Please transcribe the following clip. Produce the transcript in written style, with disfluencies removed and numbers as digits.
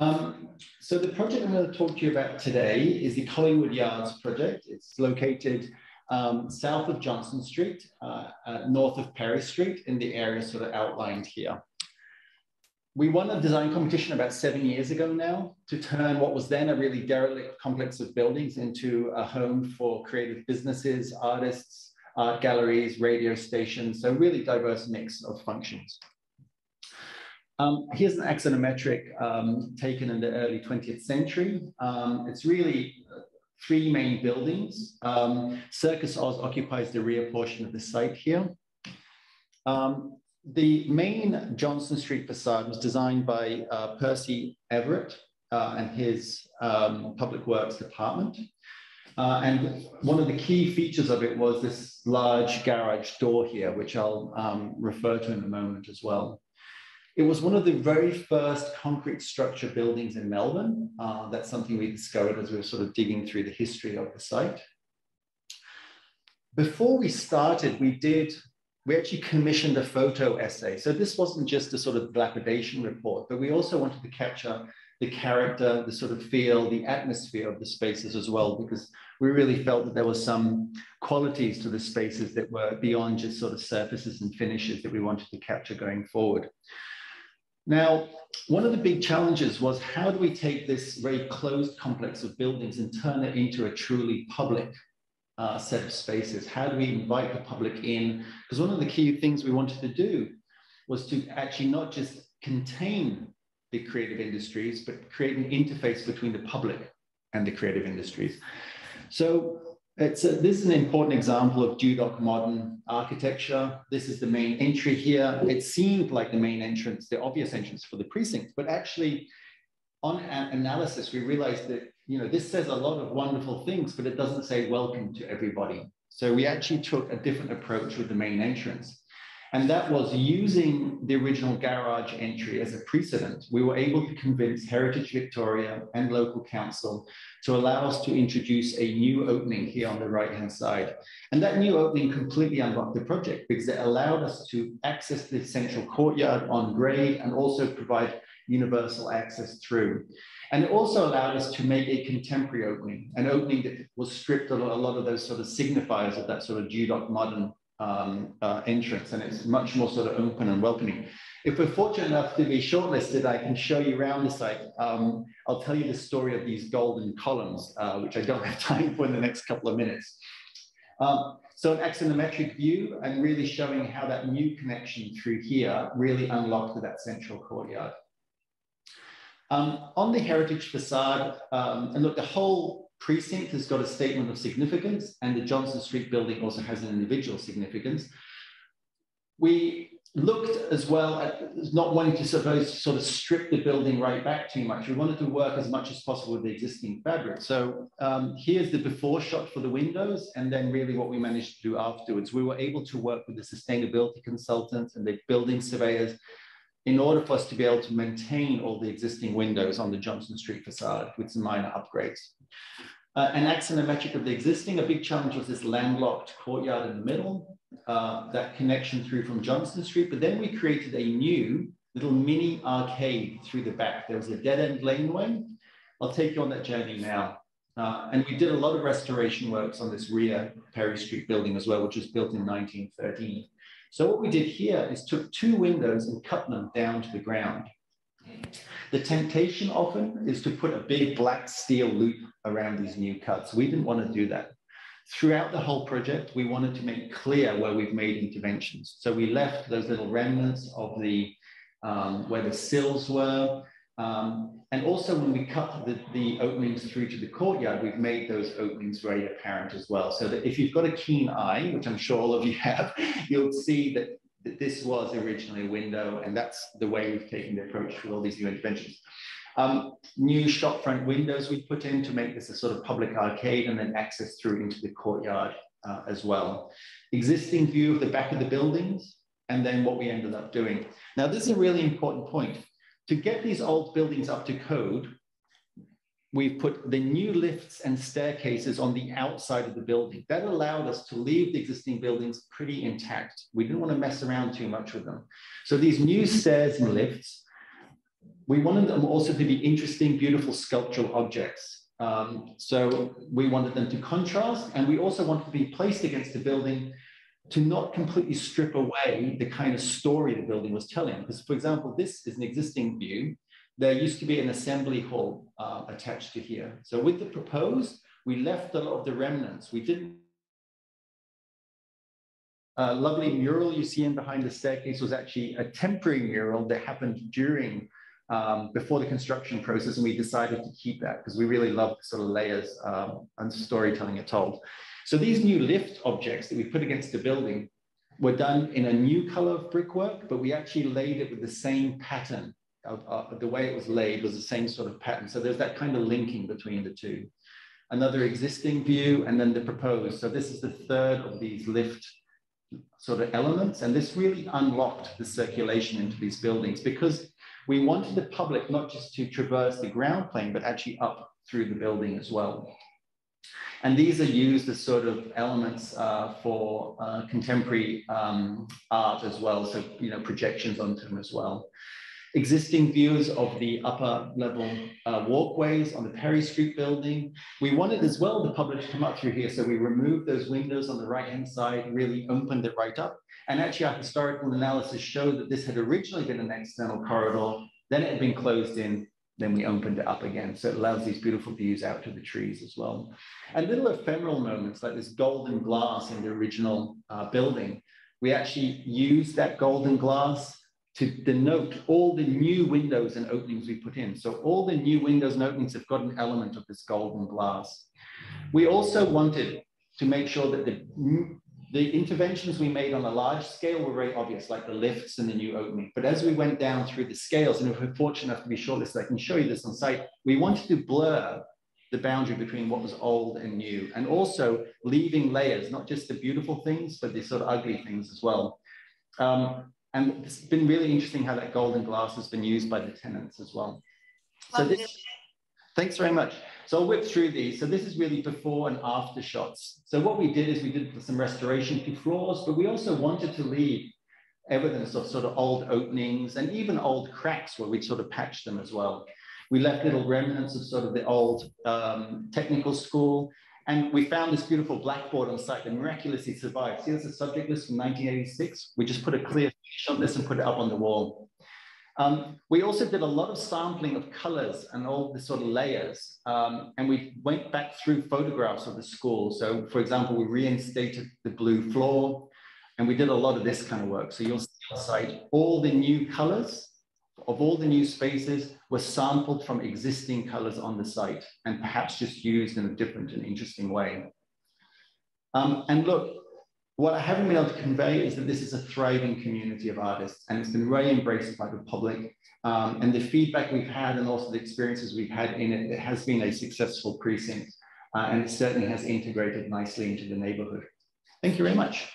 So the project I'm going to talk to you about today is the Collingwood Yards project. It's located south of Johnston Street, north of Perry St, in the area sort of outlined here. We won a design competition about 7 years ago now to turn what was then a really derelict complex of buildings into a home for creative businesses, artists, art galleries, radio stations, so really diverse mix of functions. Here's an axonometric taken in the early 20th century. It's really three main buildings. Circus Oz occupies the rear portion of the site here. The main Johnston Street facade was designed by Percy Everett and his Public Works Department. And one of the key features of it was this large garage door here, which I'll refer to in a moment as well. It was one of the very first concrete structure buildings in Melbourne. That's something we discovered as we were sort of digging through the history of the site. Before we started, we actually commissioned a photo essay. So this wasn't just a sort of dilapidation report, but we also wanted to capture the character, the sort of feel, the atmosphere of the spaces as well, because we really felt that there were some qualities to the spaces that were beyond just sort of surfaces and finishes that we wanted to capture going forward. Now, one of the big challenges was how do we take this very closed complex of buildings and turn it into a truly public set of spaces? How do we invite the public in? Because one of the key things we wanted to do was to actually not just contain the creative industries, but create an interface between the public and the creative industries. So this is an important example of Dudok-Modern architecture. This is the main entry here. It seemed like the main entrance, the obvious entrance for the precinct, but actually on analysis, we realized that this says a lot of wonderful things, but it doesn't say welcome to everybody. So we actually took a different approach with the main entrance. And that was using the original garage entry as a precedent. We were able to convince Heritage Victoria and local council to allow us to introduce a new opening here on the right-hand side. And that new opening completely unlocked the project because it allowed us to access the central courtyard on grade and also provide universal access through. And it also allowed us to make a contemporary opening, an opening that was stripped of a lot of those sort of signifiers of that sort of Dudok-Modern entrance, and it's much more sort of open and welcoming. If we're fortunate enough to be shortlisted, I can show you around the site. I'll tell you the story of these golden columns, which I don't have time for in the next couple of minutes. So an axonometric view and really showing how that new connection through here really unlocked that central courtyard. On the heritage facade, and look, the whole precinct has got a statement of significance, and the Johnston Street building also has an individual significance. We looked as well at not wanting to sort of strip the building right back too much. We wanted to work as much as possible with the existing fabric. So here's the before shot for the windows, and then really what we managed to do afterwards. We were able to work with the sustainability consultants and the building surveyors in order for us to be able to maintain all the existing windows on the Johnston Street facade with some minor upgrades. An axonometric of the existing, a big challenge was this landlocked courtyard in the middle, that connection through from Johnston Street, but then we created a new little mini arcade through the back. There was a dead end laneway. I'll take you on that journey now. And we did a lot of restoration works on this rear Perry St building as well, which was built in 1913. So what we did here is took two windows and cut them down to the ground. The temptation often is to put a big black steel loop around these new cuts. We didn't want to do that. Throughout the whole project, we wanted to make clear where we've made interventions. So we left those little remnants of the, where the sills were. And also when we cut the openings through to the courtyard, we've made those openings very apparent as well. So that if you've got a keen eye, which I'm sure all of you have, you'll see that, this was originally a window, and that's the way we've taken the approach with all these new interventions. New shopfront windows we put in to make this a sort of public arcade and then access through into the courtyard as well. Existing view of the back of the buildings, and then what we ended up doing. Now, this is a really important point. To get these old buildings up to code, we've put the new lifts and staircases on the outside of the building. That allowed us to leave the existing buildings pretty intact. We didn't want to mess around too much with them. So these new stairs and lifts we wanted them also to be interesting, beautiful sculptural objects. So we wanted them to contrast, and we also wanted to be placed against the building to not completely strip away the kind of story the building was telling. Because, for example, this is an existing view. There used to be an assembly hall attached to here. So with the proposed, we left a lot of the remnants. We didn't. A lovely mural you see in behind the staircase was actually a temporary mural that happened during, before the construction process, and we decided to keep that because we really love the sort of layers and storytelling it told. So these new lift objects that we put against the building were done in a new color of brickwork, but we actually laid it with the same pattern. The way it was laid was the same sort of pattern. So there's that kind of linking between the two. Another existing view, and then the proposed. So this is the third of these lift sort of elements. And this really unlocked the circulation into these buildings because we wanted the public not just to traverse the ground plane, but actually up through the building as well. And these are used as sort of elements for contemporary art as well. So, you know, projections onto them as well. Existing views of the upper level walkways on the Perry Street building. We wanted as well the public to come up through here. So we removed those windows on the right-hand side, really opened it right up. And actually our historical analysis showed that this had originally been an external corridor, then it had been closed in, then we opened it up again. So it allows these beautiful views out to the trees as well. And little ephemeral moments like this golden glass in the original building. We actually used that golden glass to denote all the new windows and openings we put in. So all the new windows and openings have got an element of this golden glass. We also wanted to make sure that the interventions we made on a large scale were very obvious, like the lifts and the new opening. But as we went down through the scales, and if we're fortunate enough to be shortlisted, I can show you this on site, we wanted to blur the boundary between what was old and new, and also leaving layers, not just the beautiful things, but the sort of ugly things as well. And it's been really interesting how that golden glass has been used by the tenants as well. So this, thanks very much. So I'll whip through these. So this is really before and after shots. So what we did is we did some restoration to floors, but we also wanted to leave evidence of sort of old openings and even old cracks where we'd sort of patched them as well. We left little remnants of sort of the old technical school. And we found this beautiful blackboard on site that miraculously survived. See, there's a subject list from 1986. We just put a clear finish on this and put it up on the wall. We also did a lot of sampling of colors and all the sort of layers. And we went back through photographs of the school. So, for example, we reinstated the blue floor, and we did a lot of this kind of work. So you'll see on site all the new colors of all the new spaces were sampled from existing colors on the site and perhaps just used in a different and interesting way. And look, what I haven't been able to convey is that this is a thriving community of artists, and it's been really embraced by the public. And the feedback we've had and also the experiences we've had in it, it has been a successful precinct, and it certainly has integrated nicely into the neighborhood. Thank you very much.